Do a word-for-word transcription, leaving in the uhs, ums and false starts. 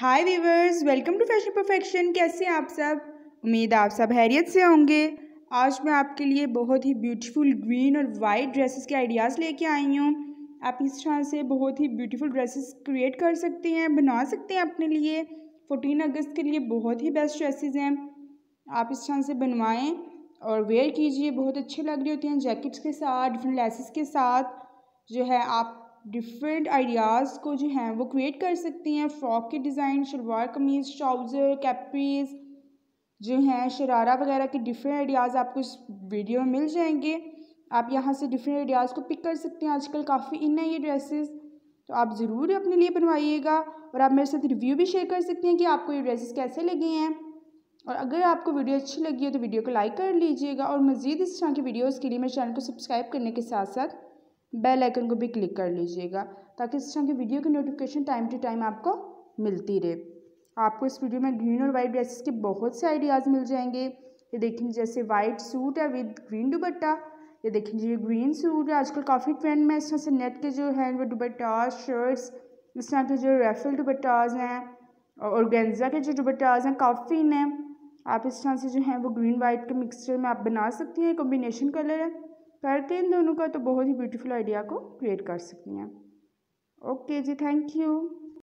Hi viewers, welcome to fashion perfection. कैसे हैं आप सब? उम्मीद आप सब हैरियत से होंगे। आज मैं आपके लिए बहुत ही ब्यूटीफुल ग्रीन और वाइट ड्रेसेस के आइडियाज़ लेके आई हूँ। आप इस तरह से बहुत ही ब्यूटीफुल ड्रेसेस क्रिएट कर सकते हैं, बना सकते हैं अपने लिए। फोर्टीन अगस्त के लिए बहुत ही बेस्ट ड्रेसेस हैं, आप इस तरह से बनवाएँ और वेयर कीजिए। बहुत अच्छे लग रहे होते हैं जैकेट्स के साथ, डिफरेंट लेसेस के साथ। जो है आप डिफरेंट आइडियाज़ को जो हैं वो क्रिएट कर सकती हैं। फ्रॉक के design, shalwar kameez, trouser, capris जो हैं, शरारा वगैरह के डिफरेंट आइडियाज़ आपको इस वीडियो में मिल जाएंगे। आप यहाँ से डिफरेंट आइडियाज़ को पिक कर सकते हैं। आजकल काफ़ी इन है ये ड्रेसेस, तो आप ज़रूर अपने लिए बनवाइएगा। और आप मेरे साथ रिव्यू भी शेयर कर सकते हैं कि आपको ये ड्रेसेस कैसे लगी हैं। और अगर आपको वीडियो अच्छी लगी हो तो वीडियो को लाइक कर लीजिएगा। और मज़ीद इस तरह की वीडियोज़ के लिए मेरे चैनल को सब्सक्राइब करने के साथ साथ बेल आइकन को भी क्लिक कर लीजिएगा, ताकि इस तरह की वीडियो की नोटिफिकेशन टाइम टू टाइम आपको मिलती रहे। आपको इस वीडियो में ग्रीन और वाइट ड्रेसेस के बहुत से आइडियाज़ मिल जाएंगे। ये देखेंगे जैसे वाइट सूट है विद ग्रीन दुपट्टा, ये देखेंगे ये ग्रीन सूट है। आजकल काफ़ी ट्रेंड में इस तरह से नेट के जो है वो दुपट्टाज, शर्ट्स, इस तरह के जो रेफल दुपट्टाज हैं और ऑर्गेन्जा के जो दुपट्टाज हैं काफ़ी हैं। आप इस तरह से जो है वो ग्रीन वाइट के मिक्सचर में आप बना सकती हैं। कॉम्बिनेशन कलर है करके इन दोनों का, तो बहुत ही ब्यूटीफुल आइडिया को क्रिएट कर सकती हैं। ओके जी, थैंक यू।